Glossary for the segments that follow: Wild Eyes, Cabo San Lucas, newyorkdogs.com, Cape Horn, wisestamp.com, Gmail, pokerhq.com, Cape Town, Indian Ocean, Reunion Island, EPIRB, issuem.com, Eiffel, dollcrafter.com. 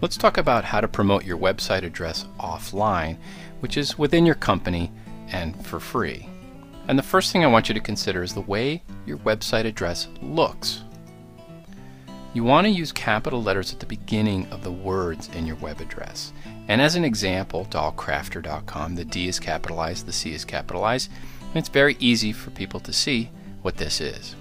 Let's talk about how to promote your website address offline, which is within your company and for free. And the first thing I want you to consider is the way your website address looks. You want to use capital letters at the beginning of the words in your web address. And as an example, dollcrafter.com, the D is capitalized, the C is capitalized, and it's very easy for people to see what this is.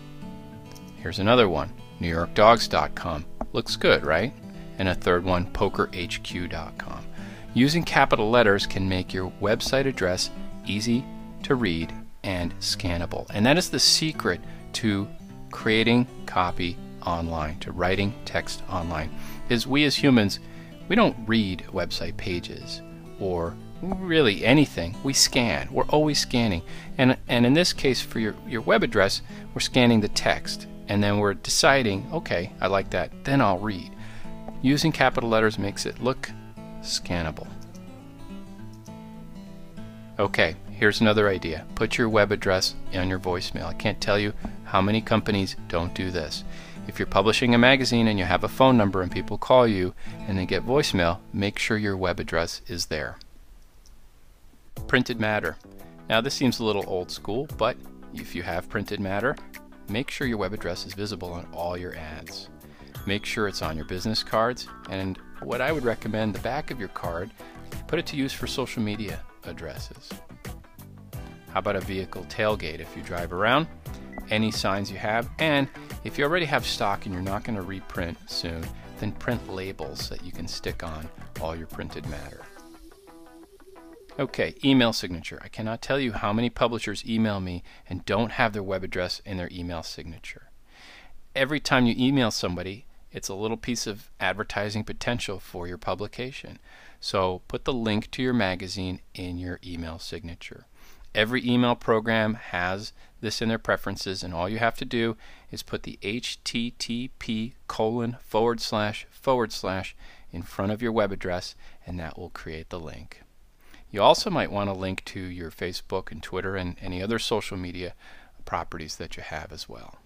Here's another one, newyorkdogs.com. Looks good, right? And a third one, pokerhq.com. Using capital letters can make your website address easy to read and scannable. And that is the secret to creating copy online, to writing text online, is we as humans, we don't read website pages or really anything. We scan. We're always scanning. And in this case, for your web address, we're scanning the text. And then we're deciding, okay, I like that, then I'll read. Using capital letters makes it look scannable. Okay, here's another idea. Put your web address on your voicemail. I can't tell you how many companies don't do this. If you're publishing a magazine and you have a phone number and people call you and they get voicemail, make sure your web address is there. Printed matter. Now this seems a little old school, but if you have printed matter, make sure your web address is visible on all your ads. Make sure it's on your business cards, and what I would recommend, the back of your card, put it to use for social media addresses. How about a vehicle tailgate if you drive around? Any signs you have, and if you already have stock and you're not going to reprint soon, then print labels that you can stick on all your printed matter. Okay, email signature. I cannot tell you how many publishers email me and don't have their web address in their email signature. Every time you email somebody, it's a little piece of advertising potential for your publication. So put the link to your magazine in your email signature. Every email program has this in their preferences, and all you have to do is put the http:// in front of your web address, and that will create the link. You also might want to link to your Facebook and Twitter and any other social media properties that you have as well.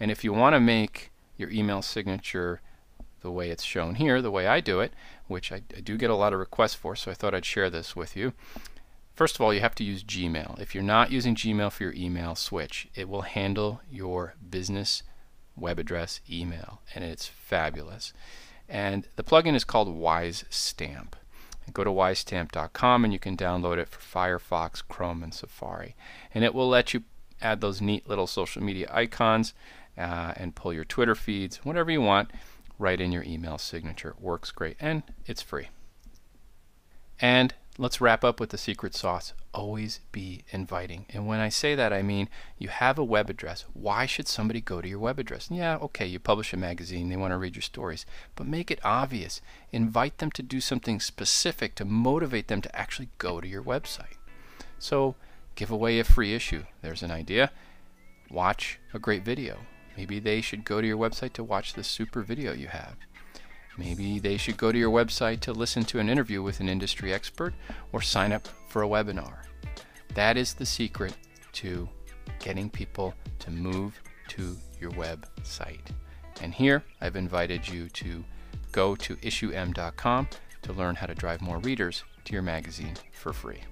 And if you want to make your email signature the way it's shown here, the way I do it, which I do get a lot of requests for, so I thought I'd share this with you. First of all, you have to use Gmail. If you're not using Gmail for your email, switch. It will handle your business web address email, and it's fabulous. And the plugin is called WiseStamp. Go to wisestamp.com and you can download it for Firefox, Chrome, and Safari. And it will let you add those neat little social media icons and pull your Twitter feeds, whatever you want, right in your email signature. It works great and it's free. And let's wrap up with the secret sauce. Always be inviting. And when I say that, I mean you have a web address. Why should somebody go to your web address? Yeah, okay, you publish a magazine, they want to read your stories, but make it obvious. Invite them to do something specific to motivate them to actually go to your website. So give away a free issue. There's an idea. Watch a great video. Maybe they should go to your website to watch the super video you have. Maybe they should go to your website to listen to an interview with an industry expert or sign up for a webinar. That is the secret to getting people to move to your website. And here I've invited you to go to issuem.com to learn how to drive more readers to your magazine for free.